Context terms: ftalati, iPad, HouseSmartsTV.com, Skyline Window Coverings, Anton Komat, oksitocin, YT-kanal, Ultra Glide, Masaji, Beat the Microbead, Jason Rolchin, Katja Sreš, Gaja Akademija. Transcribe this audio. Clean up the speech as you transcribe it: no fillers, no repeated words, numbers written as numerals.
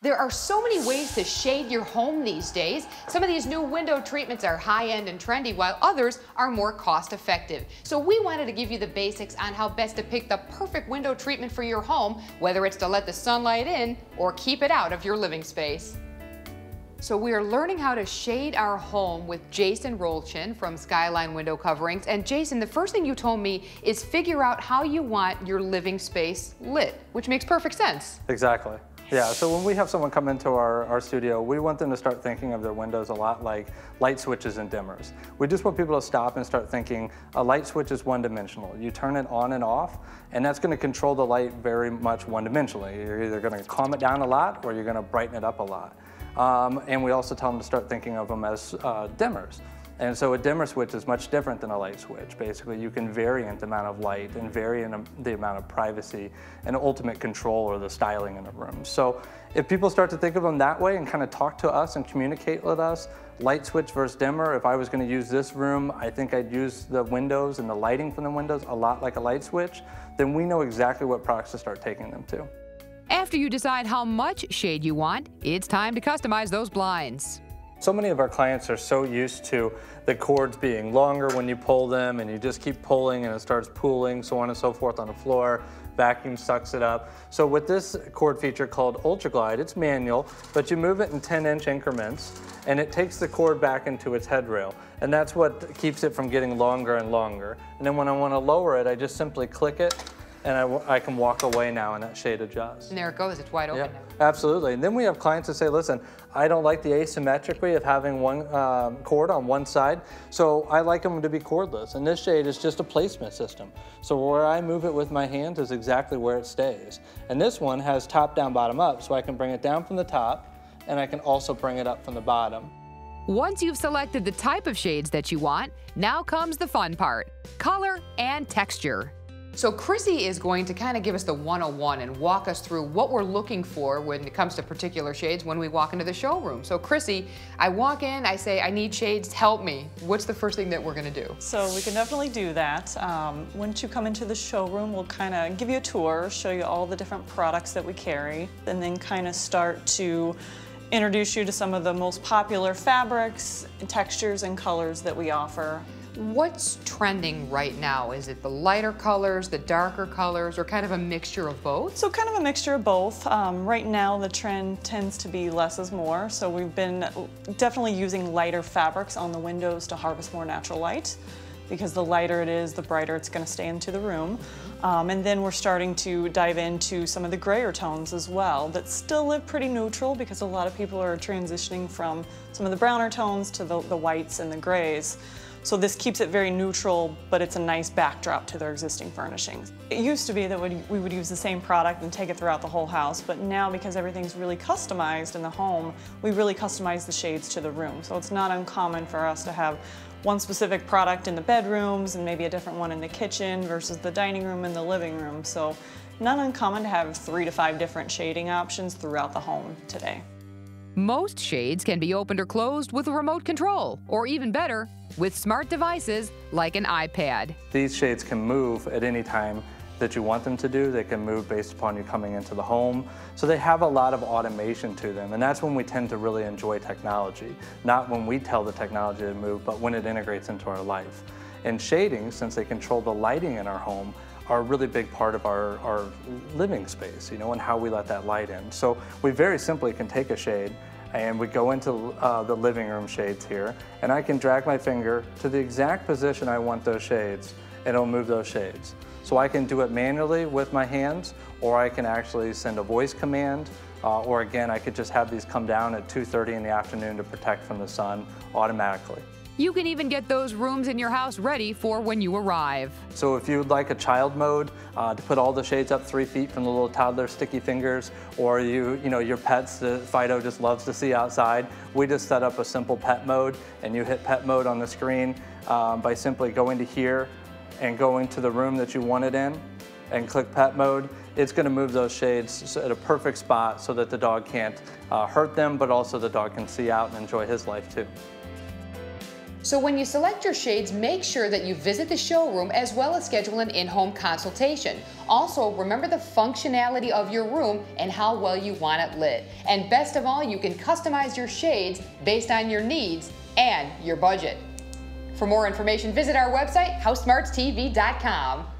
There are so many ways to shade your home these days. Some of these new window treatments are high-end and trendy, while others are more cost-effective. So we wanted to give you the basics on how best to pick the perfect window treatment for your home, whether it's to let the sunlight in or keep it out of your living space. So we are learning how to shade our home with Jason Rolchin from Skyline Window Coverings. And Jason, the first thing you told me is figure out how you want your living space lit, which makes perfect sense. Exactly. Yeah, so when we have someone come into our studio, we want them to start thinking of their windows a lot like light switches and dimmers. We just want people to stop and start thinking a light switch is one-dimensional. You turn it on and off, and that's going to control the light very much one-dimensionally. You're either going to calm it down a lot or you're going to brighten it up a lot. And we also tell them to start thinking of them as dimmers. And so a dimmer switch is much different than a light switch. Basically, you can vary in the amount of light and vary in the amount of privacy and ultimate control or the styling in a room. So if people start to think of them that way and kind of talk to us and communicate with us, light switch versus dimmer, if I was going to use this room, I think I'd use the windows and the lighting from the windows a lot like a light switch, then we know exactly what products to start taking them to. After you decide how much shade you want, it's time to customize those blinds. So many of our clients are so used to the cords being longer when you pull them, and you just keep pulling and it starts pooling, so on and so forth on the floor. Vacuum sucks it up. So with this cord feature called Ultra Glide, it's manual, but you move it in 10-inch increments, and it takes the cord back into its head rail. And that's what keeps it from getting longer and longer. And then when I want to lower it, I just simply click it, and I can walk away now, and that shade adjusts. And there it goes, it's wide open now. Absolutely, and then we have clients that say, listen, I don't like the asymmetric way of having one cord on one side, so I like them to be cordless. And this shade is just a placement system. So where I move it with my hand is exactly where it stays. And this one has top down, bottom up, so I can bring it down from the top, and I can also bring it up from the bottom. Once you've selected the type of shades that you want, now comes the fun part, color and texture. So Chrissy is going to kind of give us the 101 and walk us through what we're looking for when it comes to particular shades when we walk into the showroom. So Chrissy, I walk in, I say, I need shades, help me. What's the first thing that we're going to do? So we can definitely do that. Once you come into the showroom, we'll kind of give you a tour, show you all the different products that we carry, and then kind of start to introduce you to some of the most popular fabrics, textures, and colors that we offer. What's trending right now? Is it the lighter colors, the darker colors, or kind of a mixture of both? So kind of a mixture of both. Right now the trend tends to be less is more, so we've been definitely using lighter fabrics on the windows to harvest more natural light, because the lighter it is, the brighter it's going to stay into the room. And then we're starting to dive into some of the grayer tones as well that still live pretty neutral, because a lot of people are transitioning from some of the browner tones to the whites and the grays. So this keeps it very neutral, but it's a nice backdrop to their existing furnishings. It used to be that we would use the same product and take it throughout the whole house, but now because everything's really customized in the home, we really customize the shades to the room. So it's not uncommon for us to have one specific product in the bedrooms and maybe a different one in the kitchen versus the dining room and the living room. So not uncommon to have 3 to 5 different shading options throughout the home today. Most shades can be opened or closed with a remote control, or even better, with smart devices like an iPad. These shades can move at any time that you want them to do. They can move based upon you coming into the home. So they have a lot of automation to them, and that's when we tend to really enjoy technology. Not when we tell the technology to move, but when it integrates into our life. And shading, since they control the lighting in our home, are a really big part of our living space, you know, and how we let that light in. So we very simply can take a shade, and we go into the living room shades here, and I can drag my finger to the exact position I want those shades, and it'll move those shades. So I can do it manually with my hands, or I can actually send a voice command, or again, I could just have these come down at 2:30 in the afternoon to protect from the sun automatically. You can even get those rooms in your house ready for when you arrive. So if you'd like a child mode to put all the shades up 3 feet from the little toddler's sticky fingers, or you know, your pets that Fido just loves to see outside, we just set up a simple pet mode, and you hit pet mode on the screen by simply going to here and going to the room that you want it in and click pet mode. It's going to move those shades at a perfect spot so that the dog can't hurt them, but also the dog can see out and enjoy his life too. So when you select your shades, make sure that you visit the showroom as well as schedule an in-home consultation. Also, remember the functionality of your room and how well you want it lit. And best of all, you can customize your shades based on your needs and your budget. For more information, visit our website, HouseSmartsTV.com.